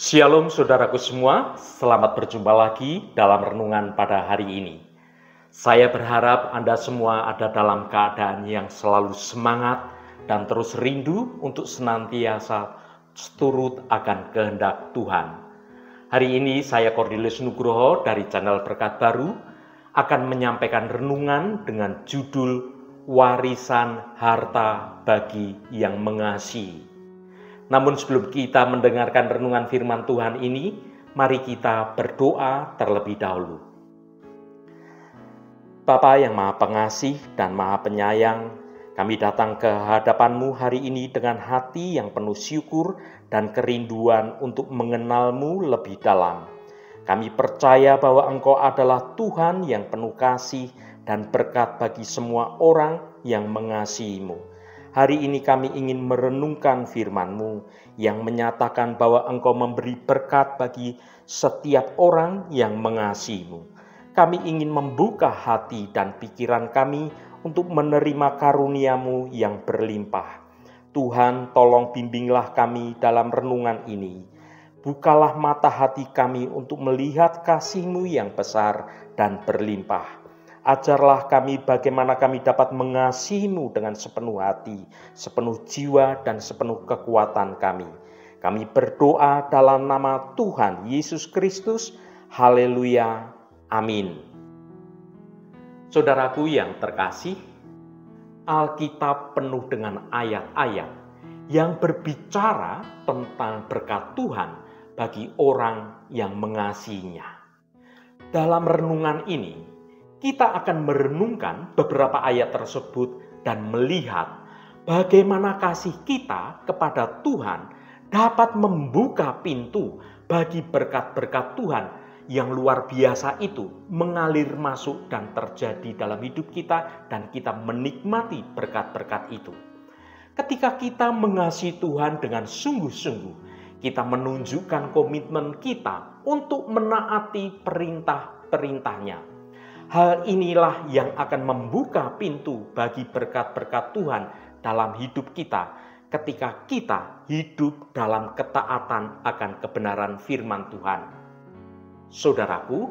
Shalom saudaraku semua, selamat berjumpa lagi dalam renungan pada hari ini. Saya berharap Anda semua ada dalam keadaan yang selalu semangat dan terus rindu untuk senantiasa turut akan kehendak Tuhan. Hari ini saya Kornelius Nugroho dari Channel Berkat Baru akan menyampaikan renungan dengan judul Warisan Harta Bagi Yang Mengasihi. Namun sebelum kita mendengarkan renungan firman Tuhan ini, mari kita berdoa terlebih dahulu. Bapa yang Maha Pengasih dan Maha Penyayang, kami datang ke hadapan-Mu hari ini dengan hati yang penuh syukur dan kerinduan untuk mengenal-Mu lebih dalam. Kami percaya bahwa Engkau adalah Tuhan yang penuh kasih dan berkat bagi semua orang yang mengasihi-Mu. Hari ini kami ingin merenungkan firman-Mu yang menyatakan bahwa Engkau memberi berkat bagi setiap orang yang mengasihi-Mu. Kami ingin membuka hati dan pikiran kami untuk menerima karunia-Mu yang berlimpah. Tuhan, tolong bimbinglah kami dalam renungan ini. Bukalah mata hati kami untuk melihat kasih-Mu yang besar dan berlimpah. Ajarlah kami bagaimana kami dapat mengasihi-Mu dengan sepenuh hati, sepenuh jiwa, dan sepenuh kekuatan kami. Kami berdoa dalam nama Tuhan Yesus Kristus. Haleluya. Amin. Saudaraku yang terkasih, Alkitab penuh dengan ayat-ayat yang berbicara tentang berkat Tuhan bagi orang yang mengasihinya. Dalam renungan ini, kita akan merenungkan beberapa ayat tersebut dan melihat bagaimana kasih kita kepada Tuhan dapat membuka pintu bagi berkat-berkat Tuhan yang luar biasa itu mengalir masuk dan terjadi dalam hidup kita dan kita menikmati berkat-berkat itu. Ketika kita mengasihi Tuhan dengan sungguh-sungguh, kita menunjukkan komitmen kita untuk menaati perintah-perintahnya. Hal inilah yang akan membuka pintu bagi berkat-berkat Tuhan dalam hidup kita ketika kita hidup dalam ketaatan akan kebenaran firman Tuhan. Saudaraku,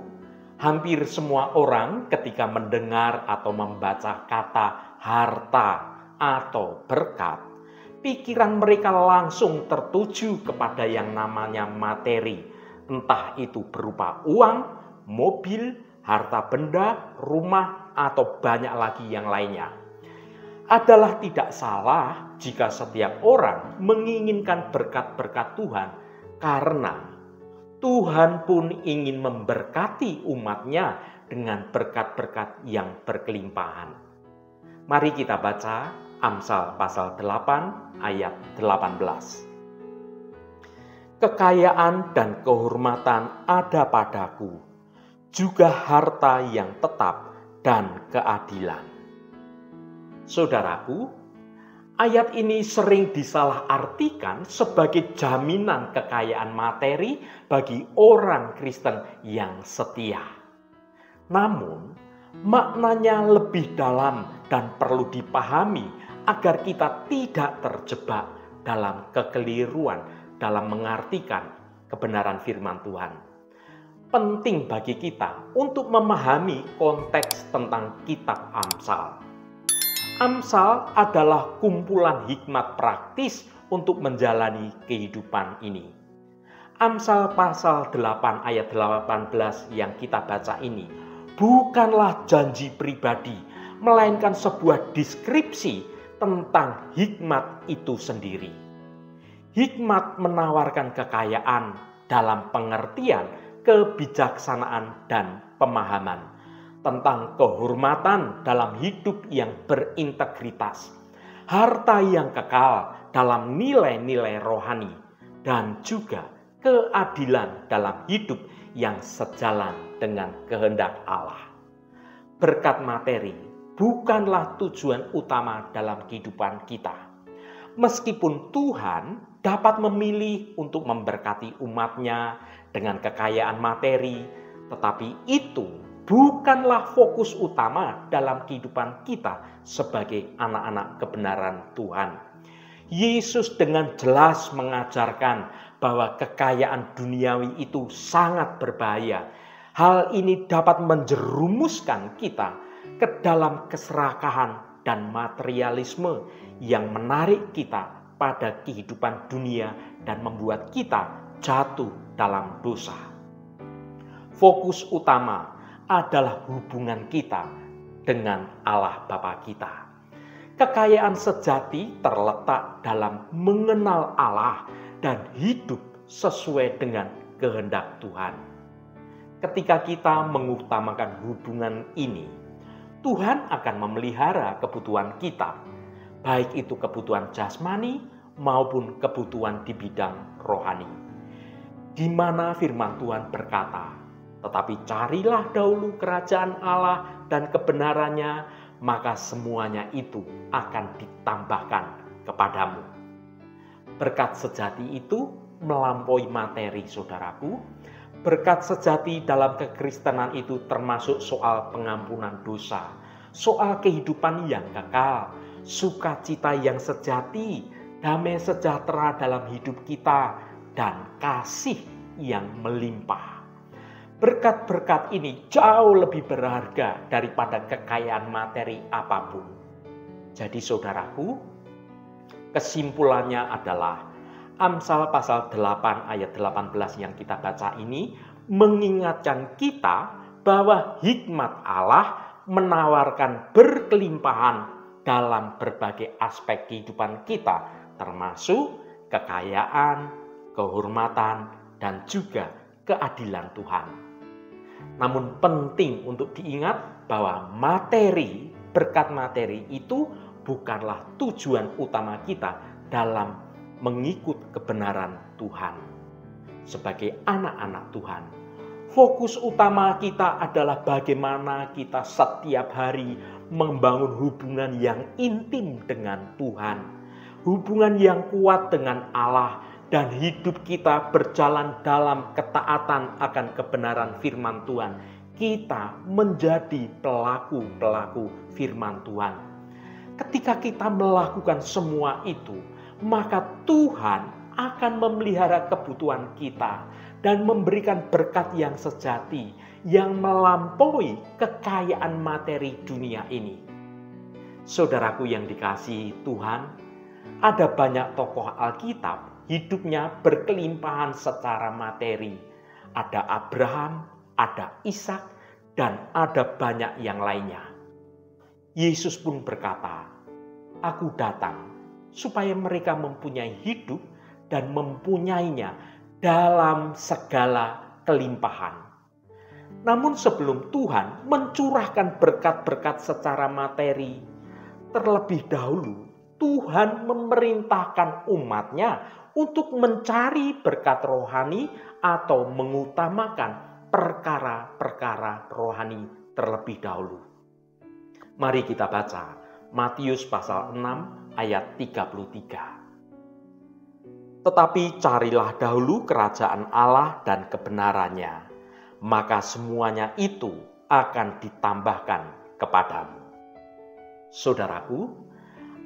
hampir semua orang ketika mendengar atau membaca kata harta atau berkat, pikiran mereka langsung tertuju kepada yang namanya materi, entah itu berupa uang, mobil, harta benda, rumah, atau banyak lagi yang lainnya. Adalah tidak salah jika setiap orang menginginkan berkat-berkat Tuhan karena Tuhan pun ingin memberkati umatnya dengan berkat-berkat yang berkelimpahan. Mari kita baca Amsal pasal 8 ayat 18. Kekayaan dan kehormatan ada padaku, juga harta yang tetap dan keadilan. Saudaraku, ayat ini sering disalahartikan sebagai jaminan kekayaan materi bagi orang Kristen yang setia. Namun, maknanya lebih dalam dan perlu dipahami agar kita tidak terjebak dalam kekeliruan dalam mengartikan kebenaran firman Tuhan. Penting bagi kita untuk memahami konteks tentang kitab Amsal. Amsal adalah kumpulan hikmat praktis untuk menjalani kehidupan ini. Amsal pasal 8 ayat 18 yang kita baca ini bukanlah janji pribadi, melainkan sebuah deskripsi tentang hikmat itu sendiri. Hikmat menawarkan kekayaan dalam pengertian kebijaksanaan dan pemahaman tentang kehormatan dalam hidup yang berintegritas, harta yang kekal dalam nilai-nilai rohani, dan juga keadilan dalam hidup yang sejalan dengan kehendak Allah. Berkat materi bukanlah tujuan utama dalam kehidupan kita. Meskipun Tuhan dapat memilih untuk memberkati umatnya dengan kekayaan materi, tetapi itu bukanlah fokus utama dalam kehidupan kita sebagai anak-anak kebenaran Tuhan. Yesus dengan jelas mengajarkan bahwa kekayaan duniawi itu sangat berbahaya. Hal ini dapat menjerumuskan kita ke dalam keserakahan dan materialisme yang menarik kita pada kehidupan dunia dan membuat kita jatuh dalam dosa. Fokus utama adalah hubungan kita dengan Allah Bapa kita. Kekayaan sejati terletak dalam mengenal Allah dan hidup sesuai dengan kehendak Tuhan. Ketika kita mengutamakan hubungan ini, Tuhan akan memelihara kebutuhan kita, baik itu kebutuhan jasmani maupun kebutuhan di bidang rohani. Di mana firman Tuhan berkata, "Tetapi carilah dahulu kerajaan Allah dan kebenarannya, maka semuanya itu akan ditambahkan kepadamu." Berkat sejati itu melampaui materi, saudaraku. Berkat sejati dalam kekristenan itu termasuk soal pengampunan dosa, soal kehidupan yang kekal, sukacita yang sejati, damai sejahtera dalam hidup kita, dan kasih yang melimpah. Berkat-berkat ini jauh lebih berharga daripada kekayaan materi apapun. Jadi saudaraku, kesimpulannya adalah Amsal pasal 8 ayat 18 yang kita baca ini mengingatkan kita bahwa hikmat Allah menawarkan berkelimpahan dalam berbagai aspek kehidupan kita, termasuk kekayaan, kehormatan, dan juga keadilan Tuhan. Namun penting untuk diingat bahwa materi, berkat materi itu bukanlah tujuan utama kita dalam mengikut kebenaran Tuhan. Sebagai anak-anak Tuhan, fokus utama kita adalah bagaimana kita setiap hari membangun hubungan yang intim dengan Tuhan, hubungan yang kuat dengan Allah, dan hidup kita berjalan dalam ketaatan akan kebenaran firman Tuhan. Kita menjadi pelaku-pelaku firman Tuhan. Ketika kita melakukan semua itu, maka Tuhan akan memelihara kebutuhan kita dan memberikan berkat yang sejati, yang melampaui kekayaan materi dunia ini. Saudaraku yang dikasihi Tuhan, ada banyak tokoh Alkitab hidupnya berkelimpahan secara materi. Ada Abraham, ada Ishak, dan ada banyak yang lainnya. Yesus pun berkata, "Aku datang supaya mereka mempunyai hidup dan mempunyainya dalam segala kelimpahan." Namun sebelum Tuhan mencurahkan berkat-berkat secara materi, terlebih dahulu Tuhan memerintahkan umatnya untuk mencari berkat rohani atau mengutamakan perkara-perkara rohani terlebih dahulu. Mari kita baca Matius pasal 6 ayat 33. "Tetapi carilah dahulu kerajaan Allah dan kebenarannya, maka semuanya itu akan ditambahkan kepadamu." Saudaraku,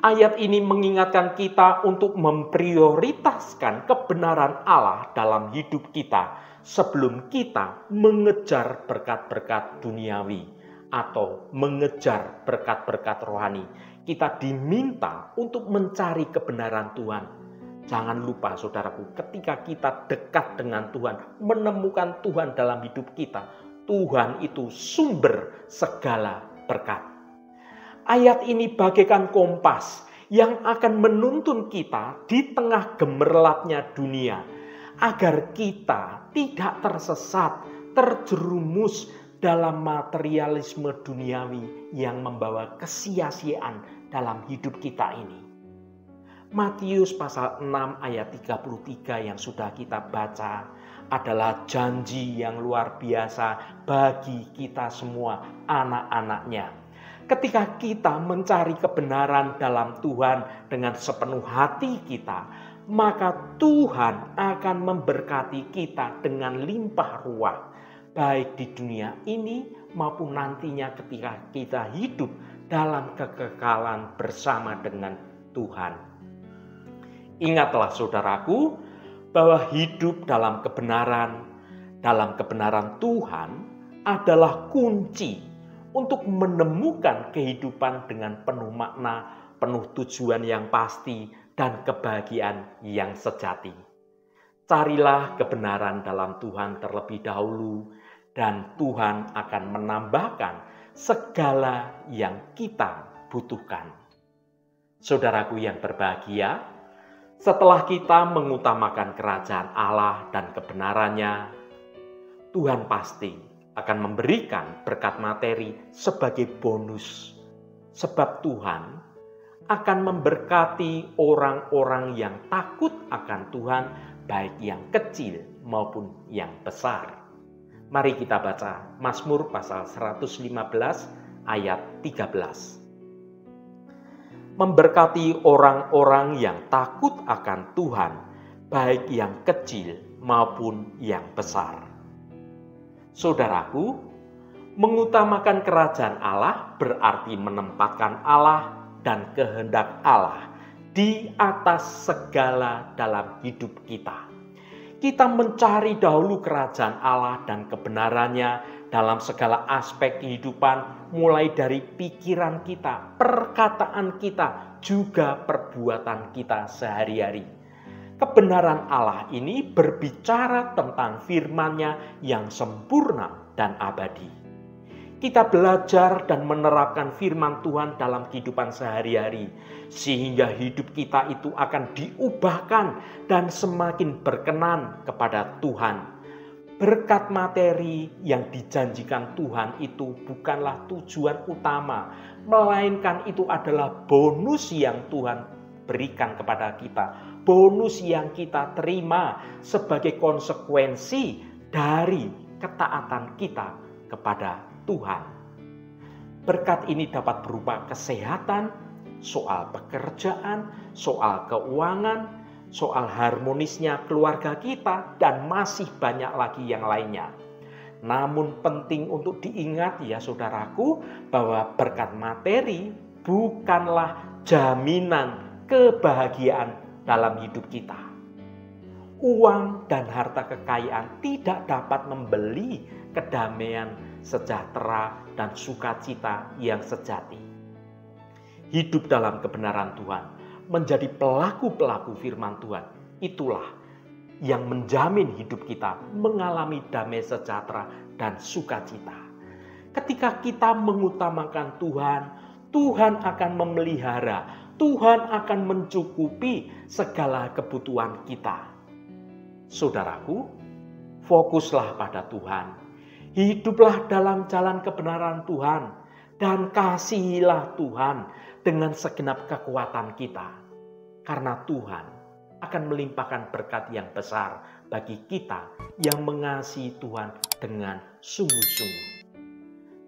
ayat ini mengingatkan kita untuk memprioritaskan kebenaran Allah dalam hidup kita sebelum kita mengejar berkat-berkat duniawi atau mengejar berkat-berkat rohani. Kita diminta untuk mencari kebenaran Tuhan. Jangan lupa saudaraku, ketika kita dekat dengan Tuhan, menemukan Tuhan dalam hidup kita, Tuhan itu sumber segala berkat. Ayat ini bagaikan kompas yang akan menuntun kita di tengah gemerlapnya dunia, agar kita tidak tersesat, terjerumus dalam materialisme duniawi yang membawa kesia-siaan dalam hidup kita ini. Matius pasal 6 ayat 33 yang sudah kita baca adalah janji yang luar biasa bagi kita semua anak-anaknya. Ketika kita mencari kebenaran dalam Tuhan dengan sepenuh hati kita, maka Tuhan akan memberkati kita dengan limpah ruah, baik di dunia ini maupun nantinya ketika kita hidup dalam kekekalan bersama dengan Tuhan. Ingatlah saudaraku, bahwa hidup dalam kebenaran Tuhan adalah kunci untuk menemukan kehidupan dengan penuh makna, penuh tujuan yang pasti, dan kebahagiaan yang sejati. Carilah kebenaran dalam Tuhan terlebih dahulu, dan Tuhan akan menambahkan segala yang kita butuhkan. Saudaraku yang berbahagia, setelah kita mengutamakan kerajaan Allah dan kebenarannya, Tuhan pasti akan memberikan berkat materi sebagai bonus. Sebab Tuhan akan memberkati orang-orang yang takut akan Tuhan, baik yang kecil maupun yang besar. Mari kita baca Mazmur pasal 115 ayat 13. Memberkati orang-orang yang takut akan Tuhan, baik yang kecil maupun yang besar. Saudaraku, mengutamakan kerajaan Allah berarti menempatkan Allah dan kehendak Allah di atas segala dalam hidup kita. Kita mencari dahulu kerajaan Allah dan kebenarannya dalam segala aspek kehidupan, mulai dari pikiran kita, perkataan kita, juga perbuatan kita sehari-hari. Kebenaran Allah ini berbicara tentang firman-Nya yang sempurna dan abadi. Kita belajar dan menerapkan firman Tuhan dalam kehidupan sehari-hari, sehingga hidup kita itu akan diubahkan dan semakin berkenan kepada Tuhan. Berkat materi yang dijanjikan Tuhan itu bukanlah tujuan utama, melainkan itu adalah bonus yang Tuhan berikan kepada kita. Bonus yang kita terima sebagai konsekuensi dari ketaatan kita kepada Tuhan. Berkat ini dapat berupa kesehatan, soal pekerjaan, soal keuangan, soal harmonisnya keluarga kita, dan masih banyak lagi yang lainnya. Namun penting untuk diingat ya saudaraku, bahwa berkat materi bukanlah jaminan kebahagiaan dalam hidup kita. Uang dan harta kekayaan tidak dapat membeli kedamaian, sejahtera, dan sukacita yang sejati. Hidup dalam kebenaran Tuhan, menjadi pelaku-pelaku firman Tuhan, itulah yang menjamin hidup kita mengalami damai sejahtera dan sukacita. Ketika kita mengutamakan Tuhan, Tuhan akan memelihara, Tuhan akan mencukupi segala kebutuhan kita. Saudaraku, fokuslah pada Tuhan. Hiduplah dalam jalan kebenaran Tuhan. Dan kasihilah Tuhan dengan segenap kekuatan kita. Karena Tuhan akan melimpahkan berkat yang besar bagi kita yang mengasihi Tuhan dengan sungguh-sungguh.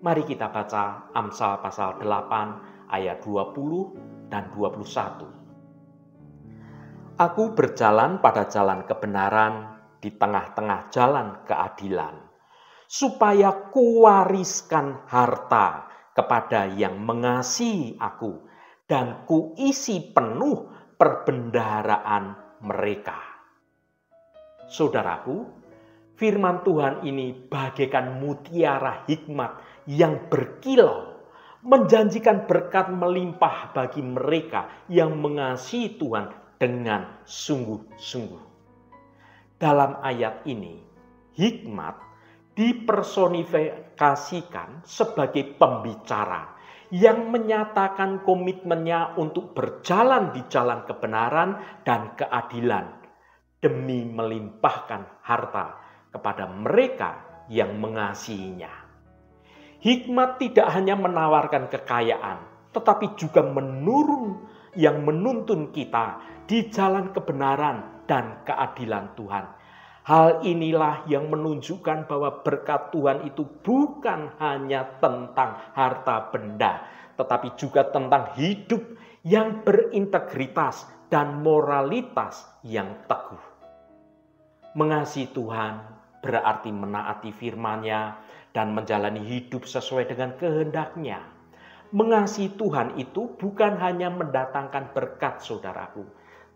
Mari kita baca Amsal pasal 8 ayat 20 dan 21. Aku berjalan pada jalan kebenaran di tengah-tengah jalan keadilan, supaya kuwariskan harta kepada yang mengasihi aku, dan kuisi penuh perbendaharaan mereka. Saudaraku, firman Tuhan ini bagaikan mutiara hikmat yang berkilau, menjanjikan berkat melimpah bagi mereka yang mengasihi Tuhan dengan sungguh-sungguh. Dalam ayat ini, hikmat dipersonifikasikan sebagai pembicara yang menyatakan komitmennya untuk berjalan di jalan kebenaran dan keadilan demi melimpahkan harta kepada mereka yang mengasihinya. Hikmat tidak hanya menawarkan kekayaan, tetapi juga menuntun kita di jalan kebenaran dan keadilan Tuhan. Hal inilah yang menunjukkan bahwa berkat Tuhan itu bukan hanya tentang harta benda, tetapi juga tentang hidup yang berintegritas dan moralitas yang teguh. Mengasihi Tuhan berarti menaati firman-Nya dan menjalani hidup sesuai dengan kehendak-Nya. mengasihi Tuhan itu bukan hanya mendatangkan berkat, saudaraku,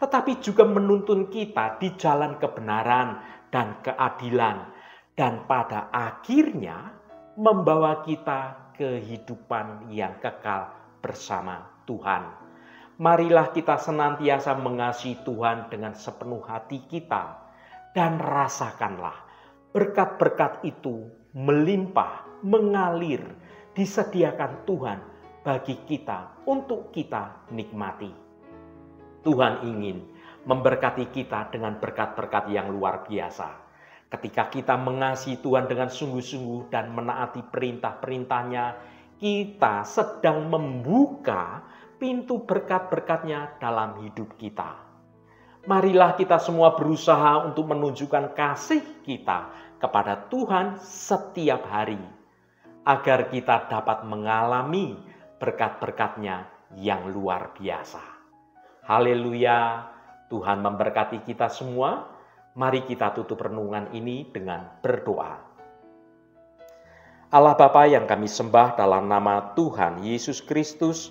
tetapi juga menuntun kita di jalan kebenaran dan keadilan, dan pada akhirnya membawa kita kehidupan yang kekal bersama Tuhan. Marilah kita senantiasa mengasihi Tuhan dengan sepenuh hati kita, dan rasakanlah berkat-berkat itu melimpah, mengalir, disediakan Tuhan bagi kita, untuk kita nikmati. Tuhan ingin memberkati kita dengan berkat-berkat yang luar biasa. Ketika kita mengasihi Tuhan dengan sungguh-sungguh dan menaati perintah-perintahnya, kita sedang membuka pintu berkat-berkatnya dalam hidup kita. Marilah kita semua berusaha untuk menunjukkan kasih kita kepada Tuhan setiap hari, agar kita dapat mengalami berkat-berkat-Nya yang luar biasa. Haleluya, Tuhan memberkati kita semua. Mari kita tutup renungan ini dengan berdoa. Allah Bapa yang kami sembah dalam nama Tuhan Yesus Kristus,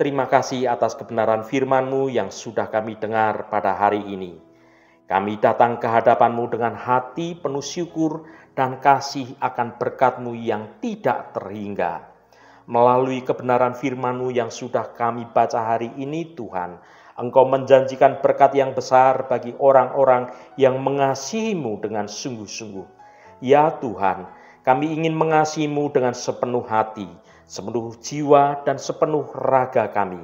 terima kasih atas kebenaran firman-Mu yang sudah kami dengar pada hari ini. Kami datang ke hadapan-Mu dengan hati penuh syukur dan kasih akan berkat-Mu yang tidak terhingga. Melalui kebenaran firman-Mu yang sudah kami baca hari ini, Tuhan, Engkau menjanjikan berkat yang besar bagi orang-orang yang mengasihi-Mu dengan sungguh-sungguh. Ya Tuhan, kami ingin mengasihi-Mu dengan sepenuh hati, sepenuh jiwa, dan sepenuh raga kami.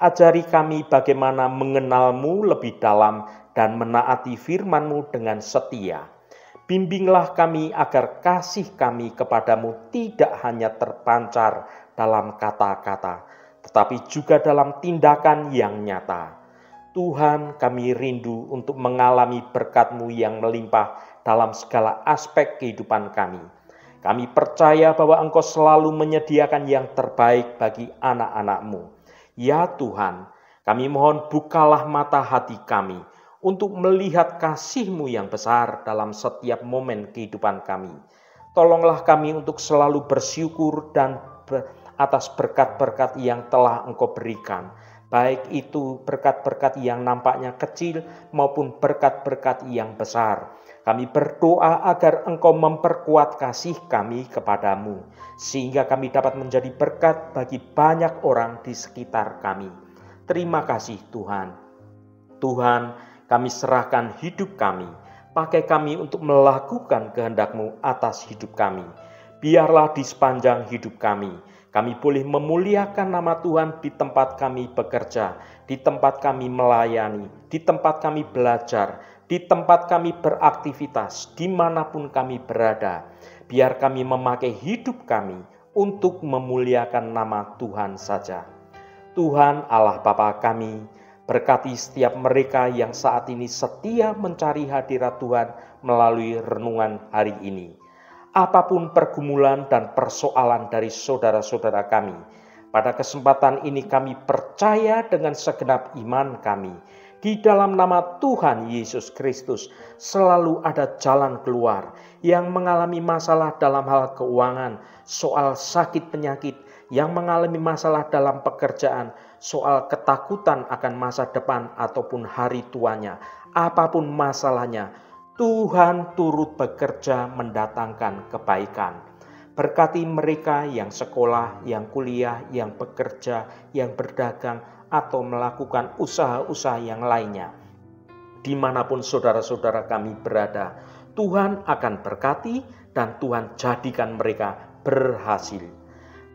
Ajari kami bagaimana mengenal-Mu lebih dalam dan menaati firman-Mu dengan setia. Bimbinglah kami agar kasih kami kepada-Mu tidak hanya terpancar dalam kata-kata, tetapi juga dalam tindakan yang nyata. Tuhan, kami rindu untuk mengalami berkat-Mu yang melimpah dalam segala aspek kehidupan kami. Kami percaya bahwa Engkau selalu menyediakan yang terbaik bagi anak-anak-Mu. Ya Tuhan, kami mohon bukalah mata hati kami untuk melihat kasih-Mu yang besar dalam setiap momen kehidupan kami. Tolonglah kami untuk selalu bersyukur dan atas berkat-berkat yang telah Engkau berikan, baik itu berkat-berkat yang nampaknya kecil maupun berkat-berkat yang besar. Kami berdoa agar Engkau memperkuat kasih kami kepada-Mu, sehingga kami dapat menjadi berkat bagi banyak orang di sekitar kami. Terima kasih Tuhan. Tuhan, kami serahkan hidup kami, pakai kami untuk melakukan kehendak-Mu atas hidup kami. Biarlah di sepanjang hidup kami, kami boleh memuliakan nama Tuhan di tempat kami bekerja, di tempat kami melayani, di tempat kami belajar, di tempat kami beraktivitas, dimanapun kami berada. Biar kami memakai hidup kami untuk memuliakan nama Tuhan saja. Tuhan Allah Bapa kami, berkati setiap mereka yang saat ini setia mencari hadirat Tuhan melalui renungan hari ini. Apapun pergumulan dan persoalan dari saudara-saudara kami, pada kesempatan ini kami percaya dengan segenap iman kami, di dalam nama Tuhan Yesus Kristus selalu ada jalan keluar. Yang mengalami masalah dalam hal keuangan, soal sakit penyakit, yang mengalami masalah dalam pekerjaan, soal ketakutan akan masa depan ataupun hari tuanya, apapun masalahnya, Tuhan turut bekerja mendatangkan kebaikan. Berkati mereka yang sekolah, yang kuliah, yang bekerja, yang berdagang, atau melakukan usaha-usaha yang lainnya. Dimanapun saudara-saudara kami berada, Tuhan akan berkati dan Tuhan jadikan mereka berhasil.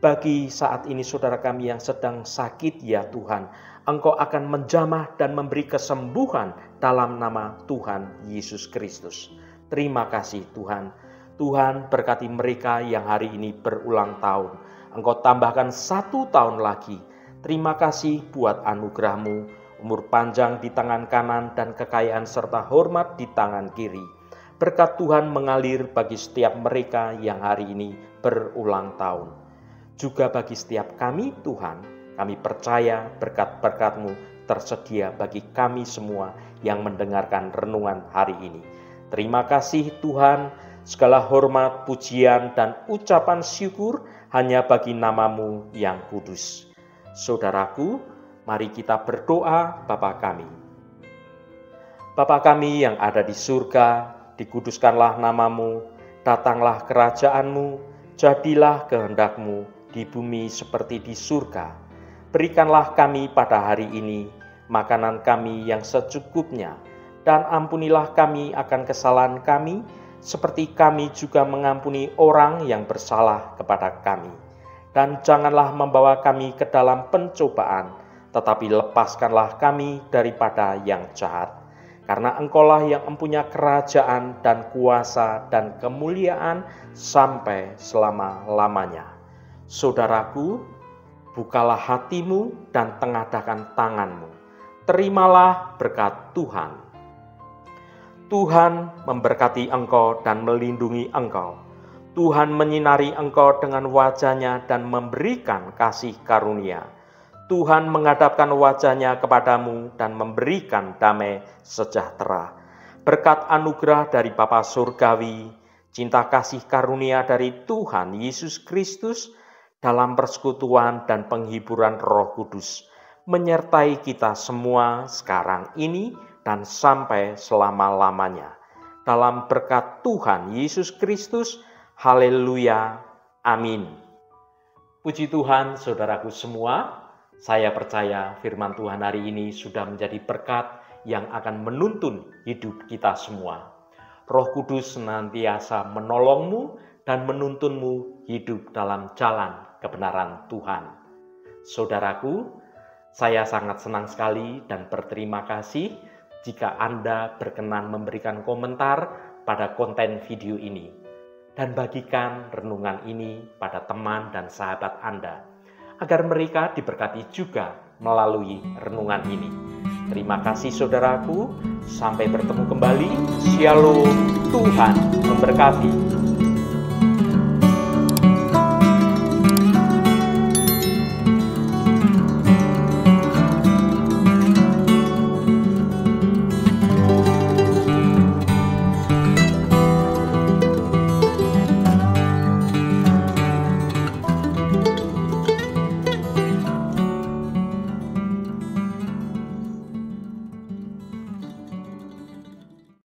Bagi saat ini saudara kami yang sedang sakit, ya Tuhan, Engkau akan menjamah dan memberi kesembuhan dalam nama Tuhan Yesus Kristus. Terima kasih Tuhan. Tuhan, berkati mereka yang hari ini berulang tahun. Engkau tambahkan 1 tahun lagi. Terima kasih buat anugerah-Mu, umur panjang di tangan kanan dan kekayaan serta hormat di tangan kiri. Berkat Tuhan mengalir bagi setiap mereka yang hari ini berulang tahun. Juga bagi setiap kami Tuhan, kami percaya berkat-berkat-Mu tersedia bagi kami semua yang mendengarkan renungan hari ini. Terima kasih Tuhan, Segala hormat, pujian, dan ucapan syukur hanya bagi namamu yang kudus. Saudaraku, mari kita berdoa Bapa kami. Bapa kami yang ada di surga, dikuduskanlah namamu, datanglah kerajaanmu, jadilah kehendakmu di bumi seperti di surga. Berikanlah kami pada hari ini makanan kami yang secukupnya, dan ampunilah kami akan kesalahan kami, seperti kami juga mengampuni orang yang bersalah kepada kami. Dan janganlah membawa kami ke dalam pencobaan, tetapi lepaskanlah kami daripada yang jahat. Karena Engkaulah yang mempunyai kerajaan dan kuasa dan kemuliaan sampai selama-lamanya. Saudaraku, bukalah hatimu dan tengadahkan tanganmu. Terimalah berkat Tuhan. Tuhan memberkati engkau dan melindungi engkau. Tuhan menyinari engkau dengan wajah-Nya dan memberikan kasih karunia. Tuhan menghadapkan wajah-Nya kepadamu dan memberikan damai sejahtera. Berkat anugerah dari Bapa surgawi, cinta kasih karunia dari Tuhan Yesus Kristus dalam persekutuan dan penghiburan Roh Kudus menyertai kita semua sekarang ini dan sampai selama-lamanya. Dalam berkat Tuhan Yesus Kristus, haleluya, amin. Puji Tuhan saudaraku semua, saya percaya firman Tuhan hari ini sudah menjadi berkat yang akan menuntun hidup kita semua. Roh Kudus senantiasa menolongmu dan menuntunmu hidup dalam jalan kebenaran Tuhan. Saudaraku, saya sangat senang sekali dan berterima kasih jika Anda berkenan memberikan komentar pada konten video ini, dan bagikan renungan ini pada teman dan sahabat Anda, agar mereka diberkati juga melalui renungan ini. Terima kasih saudaraku, sampai bertemu kembali. Shalom, Tuhan memberkati.